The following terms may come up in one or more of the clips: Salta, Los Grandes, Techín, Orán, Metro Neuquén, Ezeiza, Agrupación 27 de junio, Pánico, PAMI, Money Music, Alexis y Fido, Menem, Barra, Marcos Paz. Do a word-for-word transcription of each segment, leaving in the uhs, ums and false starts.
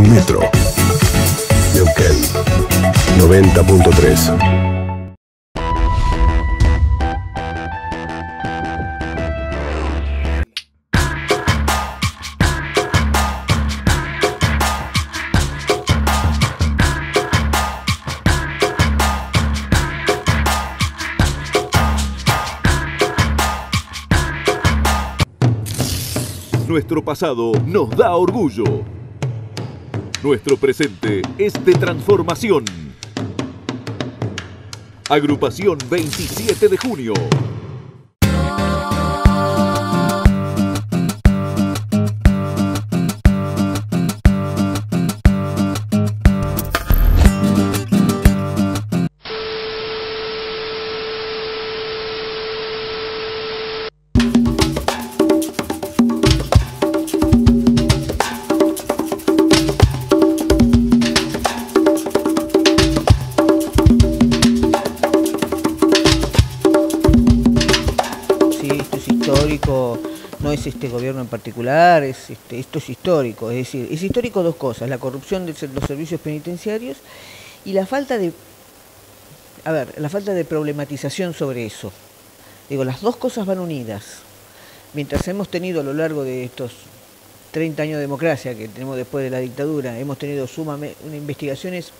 su metro. Neuquén, noventa punto tres. Nuestro pasado nos da orgullo. Nuestro presente es de transformación. Agrupación veintisiete de junio. No es este gobierno en particular, es este, esto es histórico, es decir, es histórico dos cosas, la corrupción de los servicios penitenciarios y la falta de, a ver, la falta de problematización sobre eso. Digo, las dos cosas van unidas. Mientras hemos tenido a lo largo de estos treinta años de democracia que tenemos después de la dictadura, hemos tenido sumamente investigaciones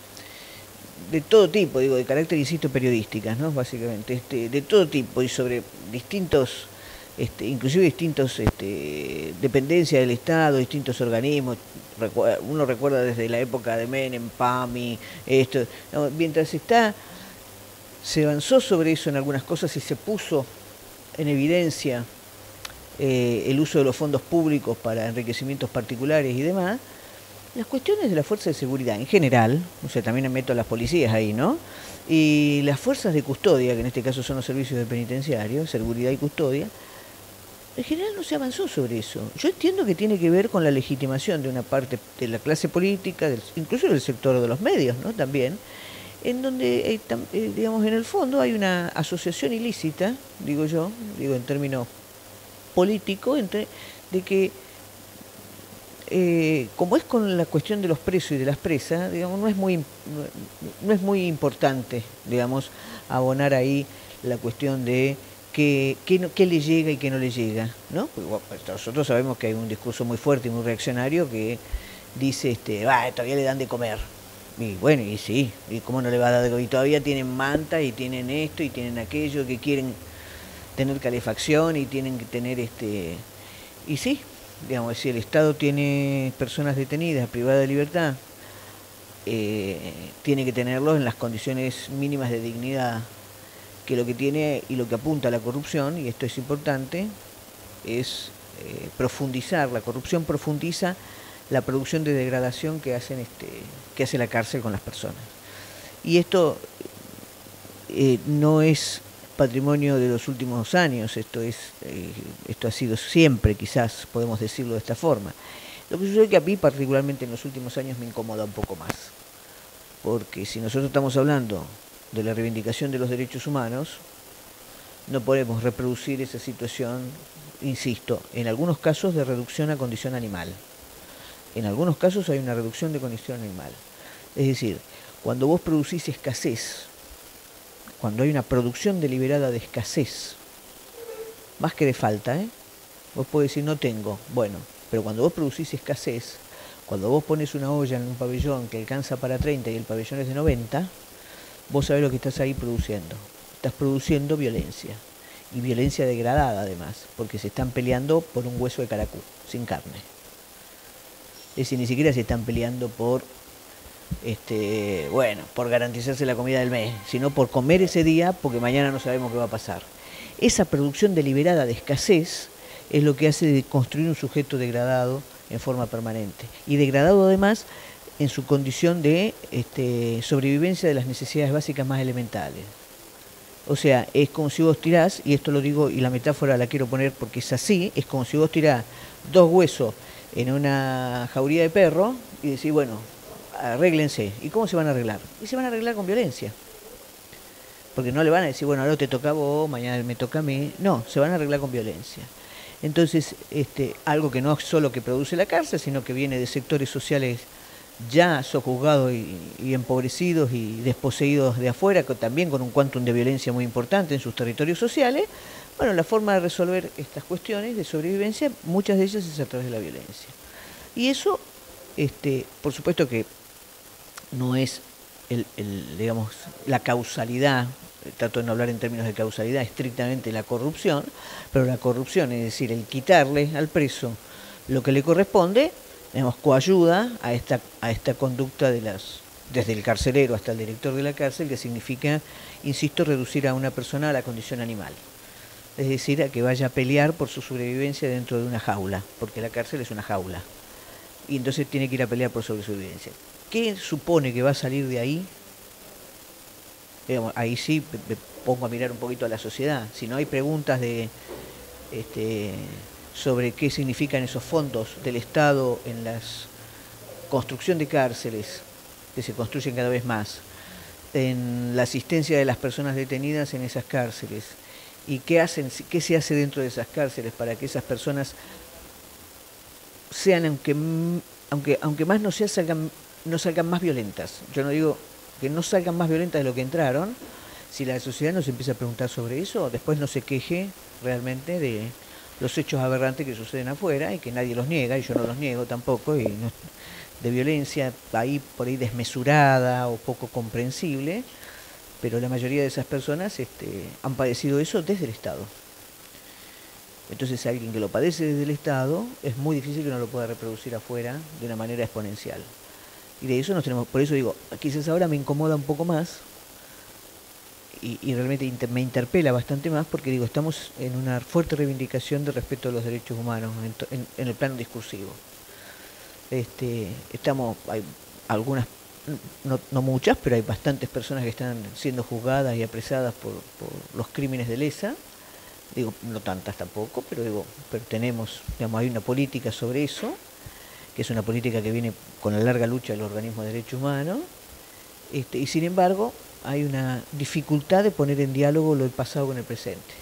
de todo tipo, digo, de carácter, insisto, periodísticas, ¿no? Básicamente, este, de todo tipo y sobre distintos... Este, inclusive distintos este, dependencias del Estado, distintos organismos, uno recuerda desde la época de Menem, PAMI, esto. No, mientras está, se avanzó sobre eso en algunas cosas y se puso en evidencia eh, el uso de los fondos públicos para enriquecimientos particulares y demás, las cuestiones de la fuerza de seguridad en general, o sea, también meto a las policías ahí, ¿no? Y las fuerzas de custodia, que en este caso son los servicios de penitenciario, seguridad y custodia, en general no se avanzó sobre eso. Yo entiendo que tiene que ver con la legitimación de una parte de la clase política, del, incluso del sector de los medios, ¿no? También, en donde, eh, tam, eh, digamos, en el fondo hay una asociación ilícita, digo yo, digo en términos políticos, entre de que, eh, como es con la cuestión de los presos y de las presas, digamos, no es muy, no, no es muy importante, digamos, abonar ahí la cuestión de Que, que, no, que le llega y que no le llega, ¿no? Porque, bueno, nosotros sabemos que hay un discurso muy fuerte y muy reaccionario que dice, este, bah, todavía le dan de comer. Y bueno, y sí, y cómo no le va a dar de comer. Y todavía tienen manta y tienen esto y tienen aquello, que quieren tener calefacción y tienen que tener este... Y sí, digamos, si el Estado tiene personas detenidas, privadas de libertad, eh, tiene que tenerlos en las condiciones mínimas de dignidad, que lo que tiene y lo que apunta a la corrupción, y esto es importante, es eh, profundizar. La corrupción profundiza la producción de degradación que, hacen este, que hace la cárcel con las personas. Y esto eh, no es patrimonio de los últimos años, esto, es, eh, esto ha sido siempre, quizás podemos decirlo de esta forma. Lo que sucede es que a mí particularmente en los últimos años me incomoda un poco más, porque si nosotros estamos hablando de la reivindicación de los derechos humanos, no podemos reproducir esa situación, insisto, en algunos casos de reducción a condición animal. En algunos casos hay una reducción de condición animal. Es decir, cuando vos producís escasez, cuando hay una producción deliberada de escasez, más que de falta, ¿eh? Vos podés decir, no tengo, bueno, pero cuando vos producís escasez, cuando vos pones una olla en un pabellón que alcanza para treinta y el pabellón es de noventa, vos sabés lo que estás ahí produciendo. Estás produciendo violencia. Y violencia degradada, además. Porque se están peleando por un hueso de caracú, sin carne. Es decir, ni siquiera se están peleando por, este, bueno, por garantizarse la comida del mes, sino por comer ese día, porque mañana no sabemos qué va a pasar. Esa producción deliberada de escasez es lo que hace de construir un sujeto degradado en forma permanente. Y degradado, además, en su condición de este, sobrevivencia de las necesidades básicas más elementales. O sea, es como si vos tirás, y esto lo digo y la metáfora la quiero poner porque es así, es como si vos tirás dos huesos en una jauría de perro y decís, bueno, arréglense. ¿Y cómo se van a arreglar? Y se van a arreglar con violencia. Porque no le van a decir, bueno, ahora te toca a vos, mañana me toca a mí. No, se van a arreglar con violencia. Entonces, este, algo que no es solo que produce la cárcel, sino que viene de sectores sociales ya sojuzgados y, y empobrecidos y desposeídos de afuera, que también con un quantum de violencia muy importante en sus territorios sociales, bueno, la forma de resolver estas cuestiones de sobrevivencia, muchas de ellas es a través de la violencia. Y eso, este, por supuesto que no es el, el, digamos, la causalidad, trato de no hablar en términos de causalidad, estrictamente la corrupción, pero la corrupción, es decir, el quitarle al preso lo que le corresponde, digamos, coayuda a esta, a esta conducta de las, desde el carcelero hasta el director de la cárcel, que significa, insisto, reducir a una persona a la condición animal. Es decir, a que vaya a pelear por su sobrevivencia dentro de una jaula, porque la cárcel es una jaula. Y entonces tiene que ir a pelear por su sobrevivencia. ¿Qué supone que va a salir de ahí? Digamos, ahí sí me pongo a mirar un poquito a la sociedad. Si no hay preguntas de... Este, sobre qué significan esos fondos del Estado en la construcción de cárceles, que se construyen cada vez más, en la asistencia de las personas detenidas en esas cárceles, y qué hacen, qué se hace dentro de esas cárceles para que esas personas sean, aunque, aunque, aunque más no sea, salgan, no salgan más violentas. Yo no digo que no salgan más violentas de lo que entraron. Si la sociedad no se empieza a preguntar sobre eso, después no se queje realmente de los hechos aberrantes que suceden afuera y que nadie los niega, y yo no los niego tampoco, y no, de violencia ahí por ahí desmesurada o poco comprensible, pero la mayoría de esas personas este, han padecido eso desde el Estado. Entonces alguien que lo padece desde el Estado es muy difícil que no lo pueda reproducir afuera de una manera exponencial. Y de eso nos tenemos, por eso digo, quizás ahora me incomoda un poco más, Y, y realmente me interpela bastante más, porque digo, estamos en una fuerte reivindicación de respeto a los derechos humanos en, en, en el plano discursivo. Este, estamos, hay algunas, no, no muchas, pero hay bastantes personas que están siendo juzgadas y apresadas por, por los crímenes de lesa. Digo, no tantas tampoco, pero digo, pero tenemos, digamos, hay una política sobre eso, que es una política que viene con la larga lucha del organismo de derechos humanos, este, y sin embargo hay una dificultad de poner en diálogo lo del pasado con el presente.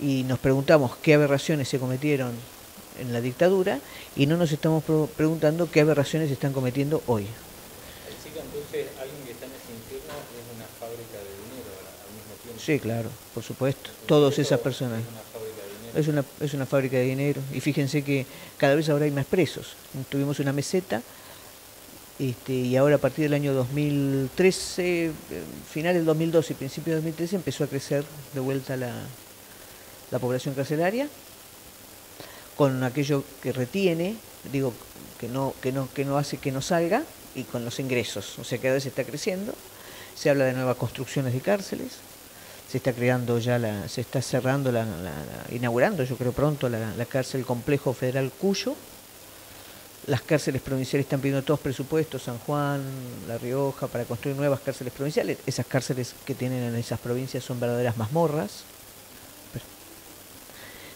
Y nos preguntamos qué aberraciones se cometieron en la dictadura y no nos estamos preguntando qué aberraciones se están cometiendo hoy. Así que entonces alguien que está en ese infierno es una fábrica de dinero al mismo tiempo. Sí, claro, por supuesto. Todas esas personas. Es una, es una fábrica de dinero. Y fíjense que cada vez ahora hay más presos. Tuvimos una meseta. Este, y ahora a partir del año dos mil trece, final del dos mil doce y principio del dos mil trece, empezó a crecer de vuelta la, la población carcelaria, con aquello que retiene, digo, que no, que no, que no hace que no salga, y con los ingresos. O sea, cada vez se está creciendo, se habla de nuevas construcciones de cárceles, se está creando ya, la, se está cerrando, la, la, la inaugurando yo creo pronto la, la cárcel Complejo Federal Cuyo. Las cárceles provinciales están pidiendo todos presupuestos, San Juan, La Rioja, para construir nuevas cárceles provinciales. Esas cárceles que tienen en esas provincias son verdaderas mazmorras,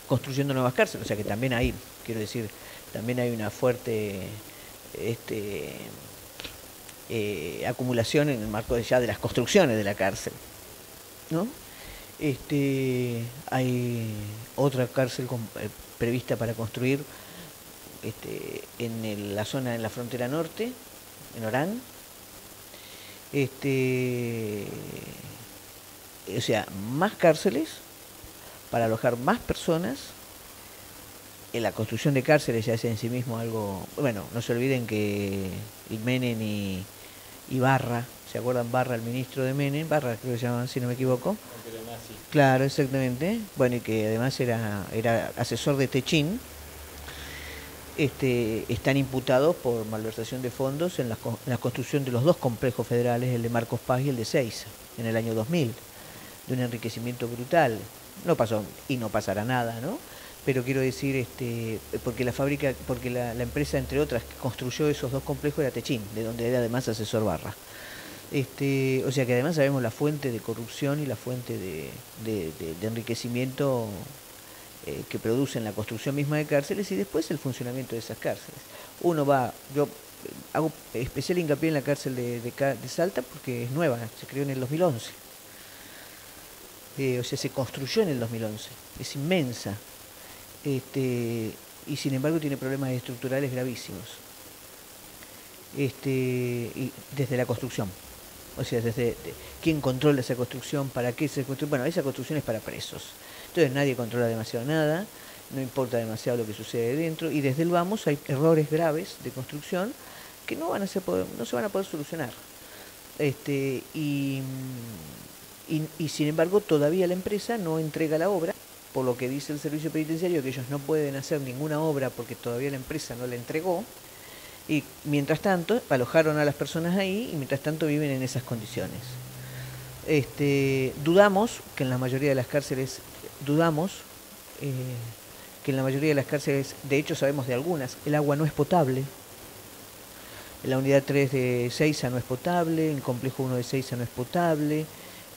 construyendo nuevas cárceles. O sea que también hay, quiero decir, también hay una fuerte este, eh, acumulación en el marco ya de las construcciones de la cárcel, ¿no? Este, hay otra cárcel con, eh, prevista para construir Este, en el, la zona en la frontera norte, en Orán. Este, o sea, más cárceles para alojar más personas. En la construcción de cárceles ya es en sí mismo algo... Bueno, no se olviden que Menem y, y Barra, ¿se acuerdan? Barra, el ministro de Menem, Barra creo que se llamaban, si no me equivoco. Claro, exactamente. Bueno, y que además era, era asesor de Techín. Este, están imputados por malversación de fondos en la, en la construcción de los dos complejos federales, el de Marcos Paz y el de Ezeiza, en el año dos mil, de un enriquecimiento brutal. No pasó y no pasará nada, ¿no? Pero quiero decir, este, porque la fábrica, porque la, la empresa, entre otras, que construyó esos dos complejos era Techín, de donde era además asesor Barra. Este, o sea que además sabemos la fuente de corrupción y la fuente de, de, de, de enriquecimiento que producen la construcción misma de cárceles y después el funcionamiento de esas cárceles. Uno va, yo hago especial hincapié en la cárcel de, de, de Salta porque es nueva, se creó en el dos mil once. Eh, o sea, se construyó en el dos mil once, es inmensa. Este, y sin embargo tiene problemas estructurales gravísimos. este, y desde la construcción. O sea, desde de, quién controla esa construcción, para qué se construye. Bueno, esa construcción es para presos. Entonces nadie controla demasiado nada, no importa demasiado lo que sucede dentro, y desde el vamos hay errores graves de construcción que no van a ser poder, no se van a poder solucionar. Este, y, y, y sin embargo todavía la empresa no entrega la obra, por lo que dice el servicio penitenciario que ellos no pueden hacer ninguna obra porque todavía la empresa no la entregó, y mientras tanto alojaron a las personas ahí y mientras tanto viven en esas condiciones. Este, dudamos que en la mayoría de las cárceles, dudamos eh, que en la mayoría de las cárceles, de hecho sabemos de algunas, el agua no es potable. La unidad tres de Ezeiza no es potable, el complejo uno de Ezeiza no es potable,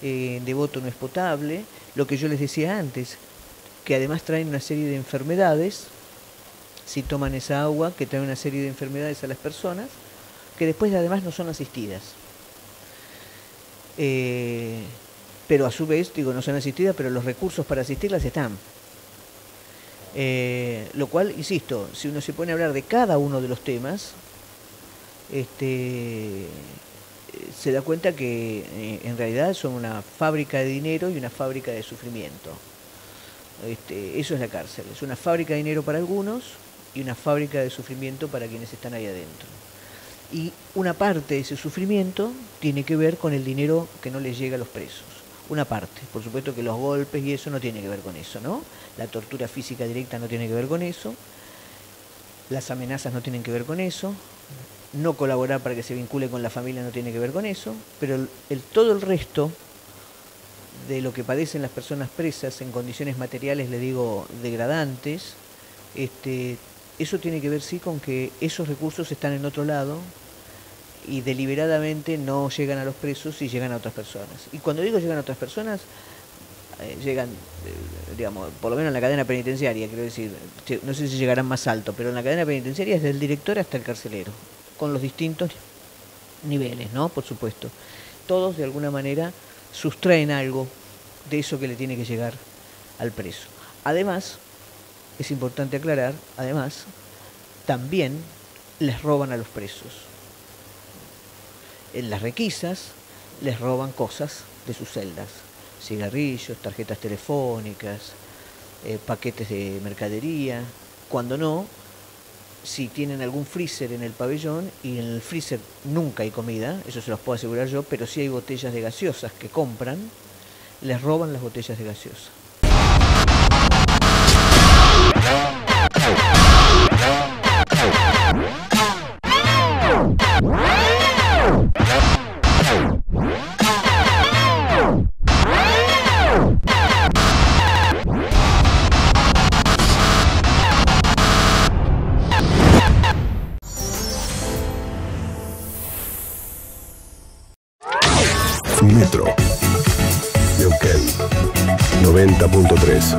eh, Devoto no es potable. Lo que yo les decía antes, que además traen una serie de enfermedades, si toman esa agua, que traen una serie de enfermedades a las personas, que después además no son asistidas. Eh, pero a su vez, digo, no son asistidas, pero los recursos para asistirlas están. Eh, lo cual, insisto, si uno se pone a hablar de cada uno de los temas, Este, se da cuenta que en realidad son una fábrica de dinero y una fábrica de sufrimiento. Este, eso es la cárcel, es una fábrica de dinero para algunos y una fábrica de sufrimiento para quienes están ahí adentro. Y una parte de ese sufrimiento tiene que ver con el dinero que no les llega a los presos. Una parte, por supuesto que los golpes y eso no tiene que ver con eso, ¿no? La tortura física directa no tiene que ver con eso, las amenazas no tienen que ver con eso, no colaborar para que se vincule con la familia no tiene que ver con eso, pero el, el, todo el resto de lo que padecen las personas presas en condiciones materiales, le digo, degradantes, este, eso tiene que ver sí con que esos recursos están en otro lado y deliberadamente no llegan a los presos y llegan a otras personas. Y cuando digo llegan a otras personas, eh, llegan, eh, digamos, por lo menos en la cadena penitenciaria, quiero decir, no sé si llegarán más alto, pero en la cadena penitenciaria es del director hasta el carcelero, con los distintos niveles, ¿no? Por supuesto. Todos, de alguna manera, sustraen algo de eso que le tiene que llegar al preso. Además, es importante aclarar, además, también les roban a los presos. En las requisas les roban cosas de sus celdas. Cigarrillos, tarjetas telefónicas, eh, paquetes de mercadería, cuando no, si tienen algún freezer en el pabellón, y en el freezer nunca hay comida, eso se los puedo asegurar yo, pero sí hay botellas de gaseosas que compran, les roban las botellas de gaseosa. Metro Neuquén noventa punto tres.